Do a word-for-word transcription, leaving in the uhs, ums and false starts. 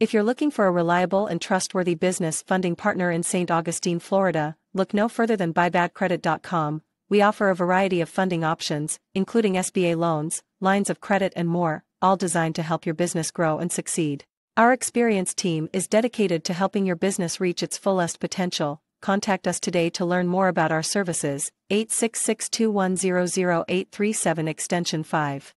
If you're looking for a reliable and trustworthy business funding partner in Saint Augustine, Florida, look no further than byebad credit dot com. We offer a variety of funding options, including S B A loans, lines of credit and more, all designed to help your business grow and succeed. Our experienced team is dedicated to helping your business reach its fullest potential. Contact us today to learn more about our services, eight six six, two one zero zero eight three seven extension five.